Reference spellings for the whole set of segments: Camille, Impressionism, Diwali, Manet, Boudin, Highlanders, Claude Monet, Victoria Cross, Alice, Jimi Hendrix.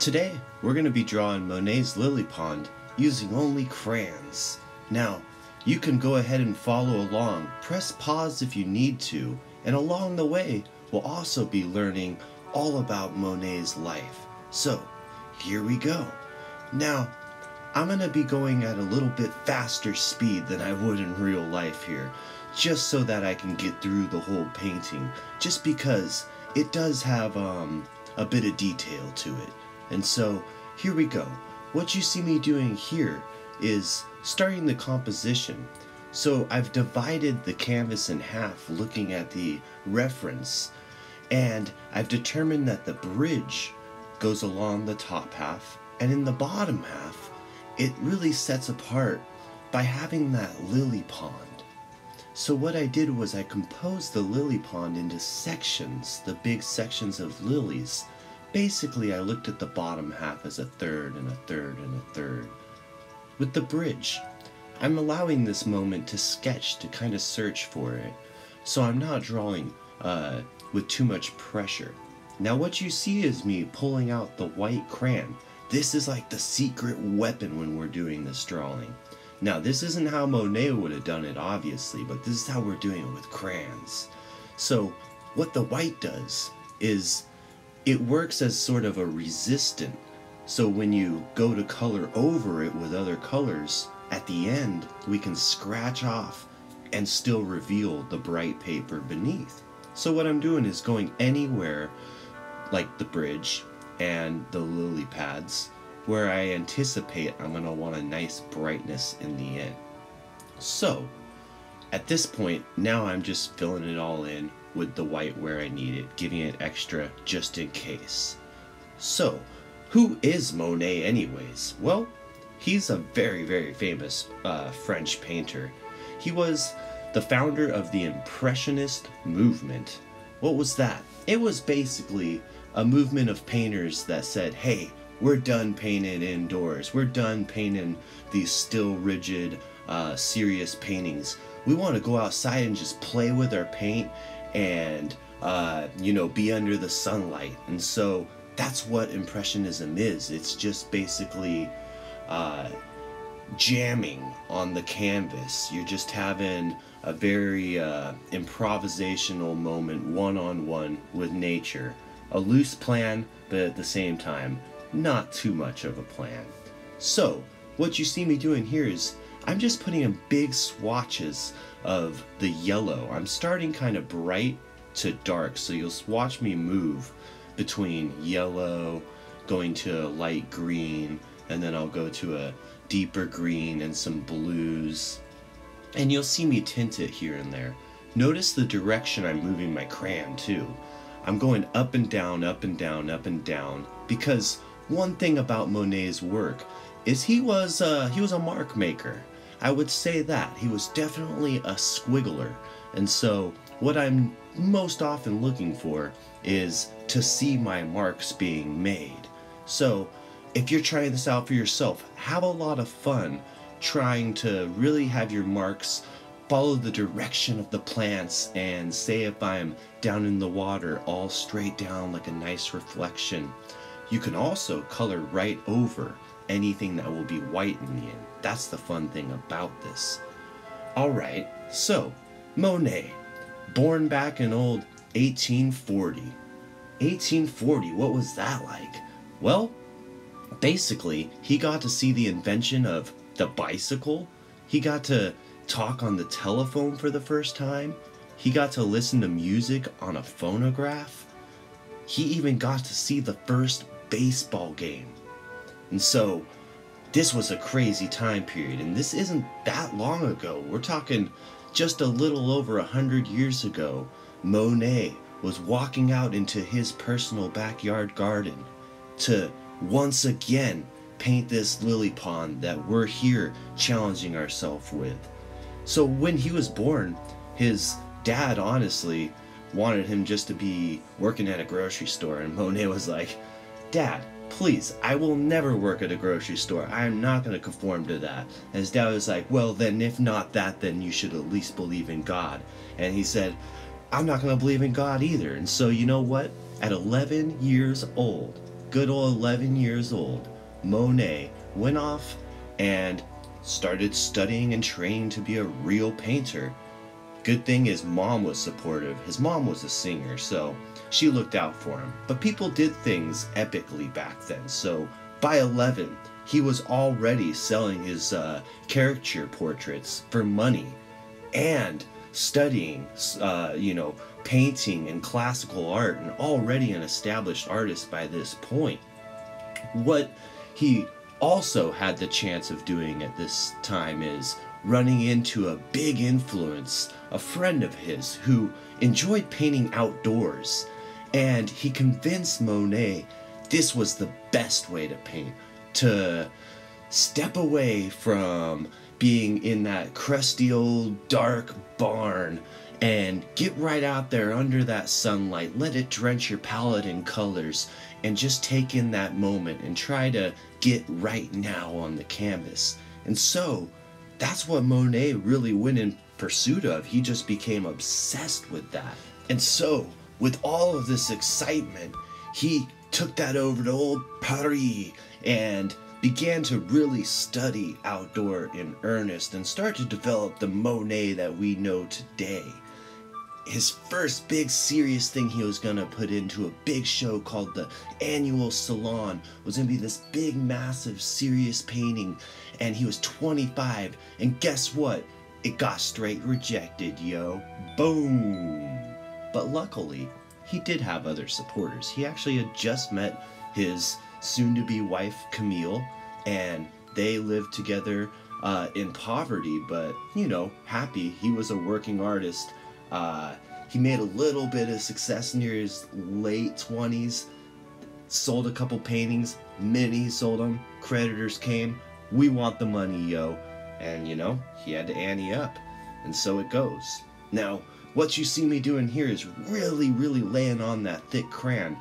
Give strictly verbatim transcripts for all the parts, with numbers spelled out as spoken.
Today, we're going to be drawing Monet's lily pond using only crayons. Now, you can go ahead and follow along, press pause if you need to, and along the way, we'll also be learning all about Monet's life. So, here we go. Now, I'm going to be going at a little bit faster speed than I would in real life here, just so that I can get through the whole painting, just because it does have um, a bit of detail to it. And so, here we go. What you see me doing here is starting the composition. So I've divided the canvas in half looking at the reference, and I've determined that the bridge goes along the top half, and in the bottom half, it really sets apart by having that lily pond. So what I did was I composed the lily pond into sections, the big sections of lilies. Basically, I looked at the bottom half as a third and a third and a third. With the bridge, I'm allowing this moment to sketch, to kind of search for it. So I'm not drawing uh, with too much pressure. Now what you see is me pulling out the white crayon. This is like the secret weapon when we're doing this drawing. Now this isn't how Monet would have done it, obviously, but this is how we're doing it with crayons. So what the white does is it works as sort of a resistant. So when you go to color over it with other colors, at the end, we can scratch off and still reveal the bright paper beneath. So what I'm doing is going anywhere, like the bridge, and the lily pads, where I anticipate I'm going to want a nice brightness in the end. So at this point, now I'm just filling it all in with the white where I need it, giving it extra just in case. So who is Monet anyways? Well, he's a very, very famous uh, French painter. He was the founder of the Impressionist movement. What was that? It was basically a movement of painters that said, hey, we're done painting indoors. We're done painting these still rigid, uh, serious paintings. We want to go outside and just play with our paint and, uh, you know, be under the sunlight. And so that's what Impressionism is. It's just basically uh, jamming on the canvas. You're just having a very uh, improvisational moment one-on-one with nature. A loose plan, but at the same time, not too much of a plan. So, what you see me doing here is, I'm just putting in big swatches of the yellow. I'm starting kind of bright to dark, so you'll watch me move between yellow, going to a light green, and then I'll go to a deeper green and some blues. And you'll see me tint it here and there. Notice the direction I'm moving my crayon too. I'm going up and down, up and down, up and down, because one thing about Monet's work is he was uh, he was a mark maker. I would say that. He was definitely a squiggler. And so what I'm most often looking for is to see my marks being made. So if you're trying this out for yourself, have a lot of fun trying to really have your marks follow the direction of the plants, and say if I'm down in the water, all straight down like a nice reflection. You can also color right over anything that will be white in the end. That's the fun thing about this. All right, so Monet, born back in old eighteen forty. eighteen forty, what was that like? Well, basically, he got to see the invention of the bicycle. He got to talk on the telephone for the first time. He got to listen to music on a phonograph. He even got to see the first baseball game. And so this was a crazy time period, and this isn't that long ago. We're talking just a little over a hundred years ago. Monet was walking out into his personal backyard garden to once again paint this lily pond that we're here challenging ourselves with. So when he was born, his dad honestly wanted him just to be working at a grocery store, and Monet was like, Dad, please, I will never work at a grocery store. I'm not going to conform to that. And his dad was like, well, then if not that, then you should at least believe in God. And he said, I'm not going to believe in God either. And so you know what? At eleven years old, good old eleven years old, Monet went off and started studying and training to be a real painter. Good thing his mom was supportive. His mom was a singer, so she looked out for him. But people did things epically back then, so by eleven, he was already selling his uh, caricature portraits for money and studying, uh, you know, painting and classical art, and already an established artist by this point. What he also had the chance of doing at this time is running into a big influence, a friend of his who enjoyed painting outdoors, and he convinced Monet this was the best way to paint, to step away from being in that crusty old dark barn and get right out there under that sunlight, let it drench your palette in colors, and just take in that moment and try to get right now on the canvas. And so that's what Monet really went in pursuit of. He just became obsessed with that. And so with all of this excitement, he took that over to old Paris and began to really study outdoor in earnest and start to develop the Monet that we know today. His first big serious thing he was going to put into a big show called the Annual Salon was going to be this big massive serious painting, and he was twenty-five, and guess what? It got straight rejected, yo. Boom! But luckily, he did have other supporters. He actually had just met his soon-to-be wife Camille, and they lived together uh, in poverty, but, you know, happy. He was a working artist. Uh, he made a little bit of success near his late twenties, sold a couple paintings, many sold them, creditors came, we want the money, yo, and, you know, he had to ante up, and so it goes. Now, what you see me doing here is really, really laying on that thick crayon.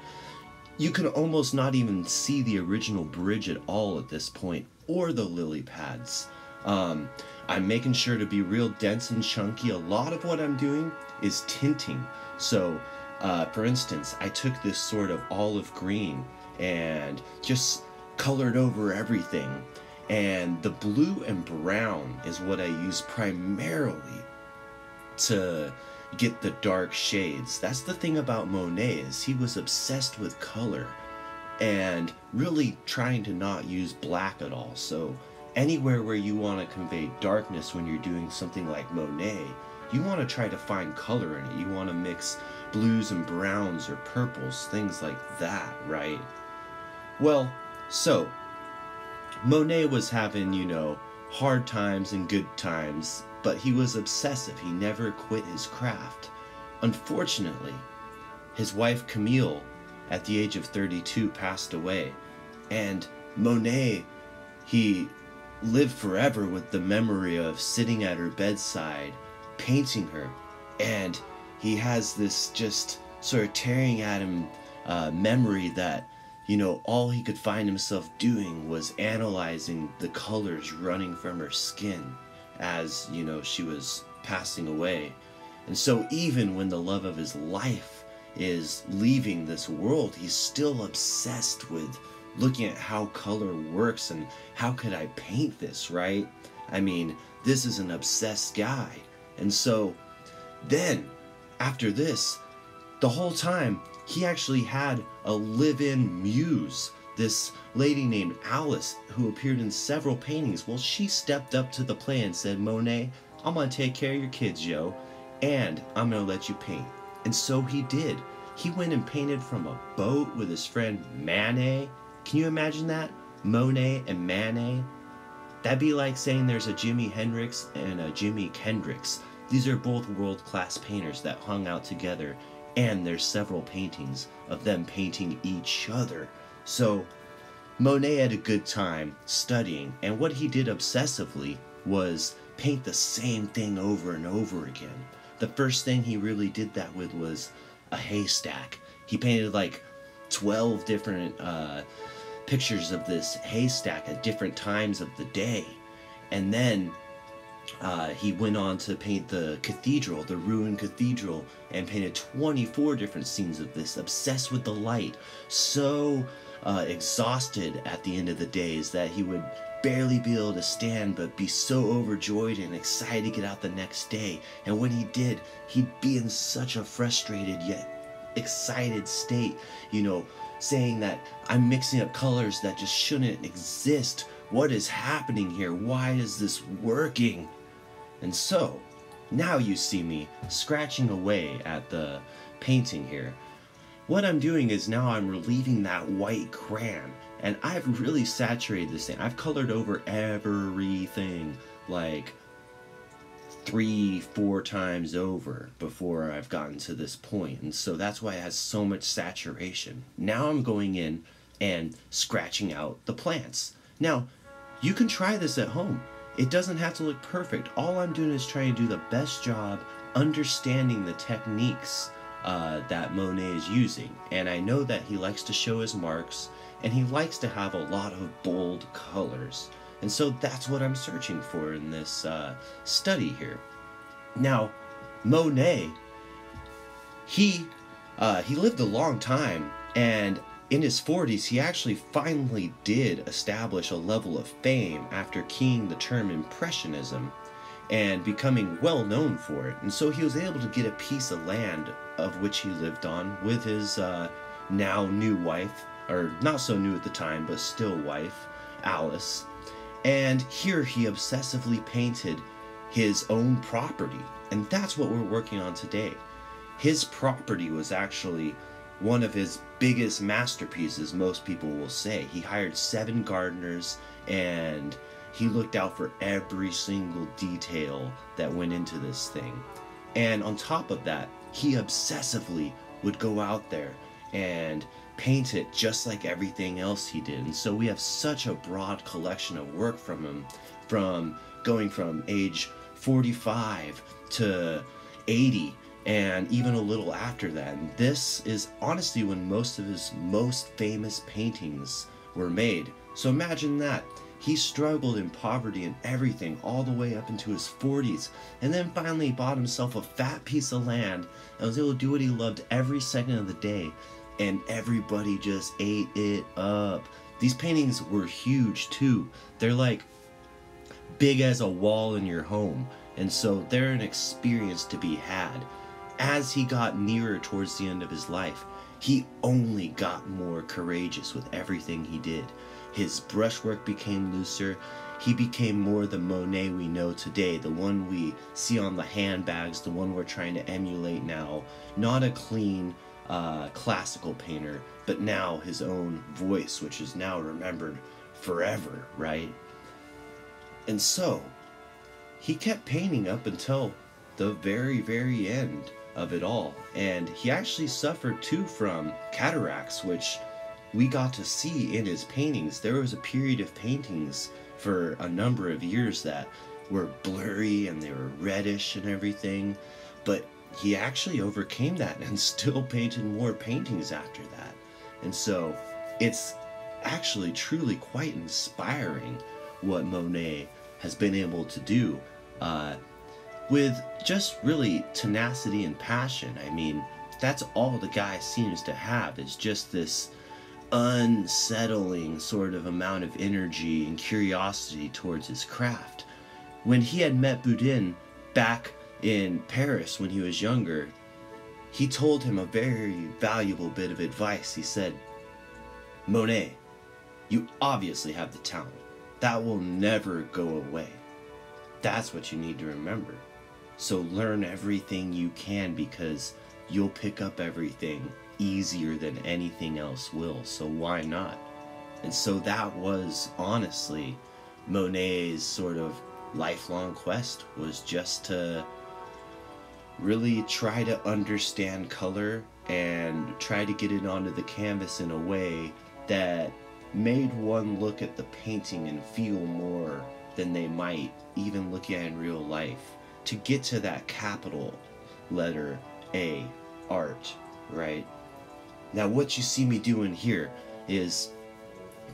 You can almost not even see the original bridge at all at this point, or the lily pads. Um, I'm making sure to be real dense and chunky. A lot of what I'm doing is tinting. So, uh, for instance, I took this sort of olive green and just colored over everything. And the blue and brown is what I use primarily to get the dark shades. That's the thing about Monet, is he was obsessed with color and really trying to not use black at all. So anywhere where you want to convey darkness when you're doing something like Monet, you want to try to find color in it. You want to mix blues and browns or purples, things like that, right? Well, so Monet was having, you know, hard times and good times, but he was obsessive. He never quit his craft. Unfortunately, his wife Camille, at the age of thirty-two, passed away. And Monet, he lived forever with the memory of sitting at her bedside, painting her. And he has this just sort of tearing at him uh, memory that, you know, all he could find himself doing was analyzing the colors running from her skin as, you know, she was passing away. And so even when the love of his life is leaving this world, he's still obsessed with looking at how color works and how could I paint this, right? I mean, this is an obsessed guy. And so then after this, the whole time, he actually had a live-in muse, this lady named Alice, who appeared in several paintings. Well, she stepped up to the plate and said, Monet, I'm gonna take care of your kids, yo, and I'm gonna let you paint. And so he did. He went and painted from a boat with his friend Manet. Can you imagine that? Monet and Manet? That'd be like saying there's a Jimi Hendrix and a Jimi Kendrix. These are both world-class painters that hung out together, and there's several paintings of them painting each other. So Monet had a good time studying, and what he did obsessively was paint the same thing over and over again. The first thing he really did that with was a haystack. He painted like twelve different uh, pictures of this haystack at different times of the day. And then Uh, he went on to paint the cathedral, the ruined cathedral, and painted twenty-four different scenes of this, obsessed with the light, so uh, exhausted at the end of the days that he would barely be able to stand, but be so overjoyed and excited to get out the next day. And when he did, he'd be in such a frustrated yet excited state, you know, saying that I'm mixing up colors that just shouldn't exist. What is happening here? Why is this working? And so, now you see me scratching away at the painting here. What I'm doing is now I'm relieving that white crayon, and I've really saturated this thing. I've colored over everything like three, four times over before I've gotten to this point, and so that's why it has so much saturation. Now I'm going in and scratching out the plants. Now, you can try this at home. It doesn't have to look perfect. All I'm doing is trying to do the best job understanding the techniques uh, that Monet is using. And I know that he likes to show his marks, and he likes to have a lot of bold colors. And so that's what I'm searching for in this uh, study here. Now, Monet, he, uh, he lived a long time, and in his forties, he actually finally did establish a level of fame after coining the term Impressionism and becoming well known for it. And so he was able to get a piece of land of which he lived on with his uh, now new wife, or not so new at the time, but still wife, Alice. And here he obsessively painted his own property. And that's what we're working on today. His property was actually one of his biggest masterpieces, most people will say. He hired seven gardeners, and he looked out for every single detail that went into this thing. And on top of that, he obsessively would go out there and paint it just like everything else he did. And so we have such a broad collection of work from him, from going from age forty-five to eighty, and even a little after that. And this is honestly when most of his most famous paintings were made. So imagine that. He struggled in poverty and everything all the way up into his forties, and then finally bought himself a fat piece of land and was able to do what he loved every second of the day, and everybody just ate it up. These paintings were huge too. They're like big as a wall in your home, and so they're an experience to be had. As he got nearer towards the end of his life, he only got more courageous with everything he did. His brushwork became looser. He became more the Monet we know today, the one we see on the handbags, the one we're trying to emulate now. Not a clean uh, classical painter, but now his own voice, which is now remembered forever, right? And so, he kept painting up until the very, very end of it all, and he actually suffered too from cataracts, which we got to see in his paintings. There was a period of paintings for a number of years that were blurry and they were reddish and everything, but he actually overcame that and still painted more paintings after that. And so it's actually truly quite inspiring what Monet has been able to do uh, with just really tenacity and passion. I mean, that's all the guy seems to have, is just this unsettling sort of amount of energy and curiosity towards his craft. When he had met Boudin back in Paris when he was younger, he told him a very valuable bit of advice. He said, "Monet, you obviously have the talent. That will never go away. That's what you need to remember. So learn everything you can, because you'll pick up everything easier than anything else will, so why not?" And so that was honestly Monet's sort of lifelong quest, was just to really try to understand color and try to get it onto the canvas in a way that made one look at the painting and feel more than they might even look at in real life, to get to that capital letter A, art, right? Now what you see me doing here is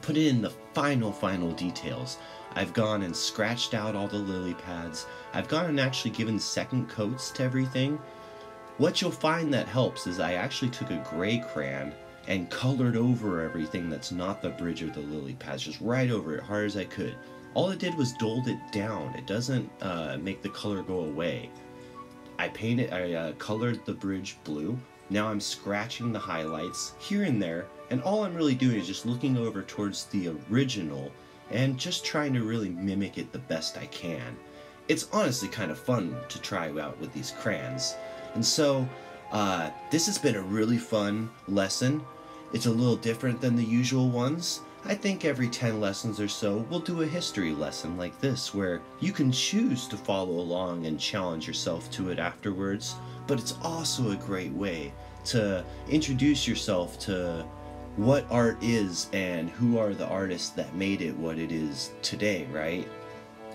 put in the final, final details. I've gone and scratched out all the lily pads. I've gone and actually given second coats to everything. What you'll find that helps is I actually took a gray crayon and colored over everything that's not the bridge or the lily pads, just right over it, hard as I could. All it did was dulled it down. It doesn't uh, make the color go away. I painted, I uh, colored the bridge blue. Now I'm scratching the highlights here and there, and all I'm really doing is just looking over towards the original and just trying to really mimic it the best I can. It's honestly kind of fun to try out with these crayons. And so uh, this has been a really fun lesson. It's a little different than the usual ones. I think every ten lessons or so, we'll do a history lesson like this, where you can choose to follow along and challenge yourself to it afterwards, but it's also a great way to introduce yourself to what art is and who are the artists that made it what it is today, right?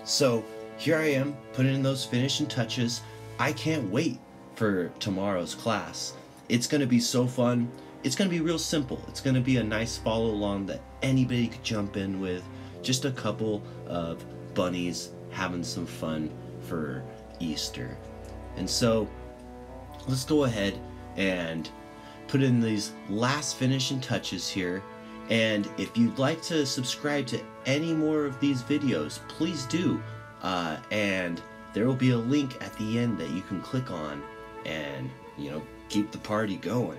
So here I am, putting in those finishing touches. I can't wait for tomorrow's class. It's gonna be so fun. It's going to be real simple. It's going to be a nice follow along that anybody could jump in with. Just a couple of bunnies having some fun for Easter. And so let's go ahead and put in these last finishing touches here. And if you'd like to subscribe to any more of these videos, please do. Uh, and there will be a link at the end that you can click on and, you know, keep the party going.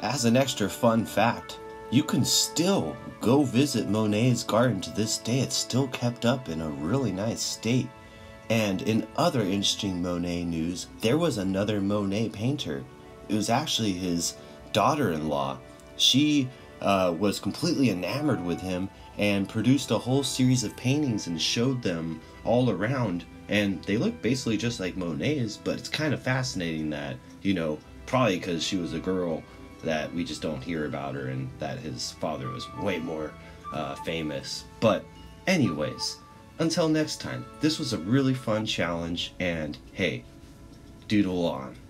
As an extra fun fact, you can still go visit Monet's garden to this day. It's still kept up in a really nice state. And in other interesting Monet news, there was another Monet painter. It was actually his daughter-in-law. She uh, was completely enamored with him and produced a whole series of paintings and showed them all around. And they look basically just like Monet's, but it's kind of fascinating that, you know, probably because she was a girl, that we just don't hear about her, and that his father was way more uh, famous. But anyways, until next time, this was a really fun challenge, and hey, doodle on.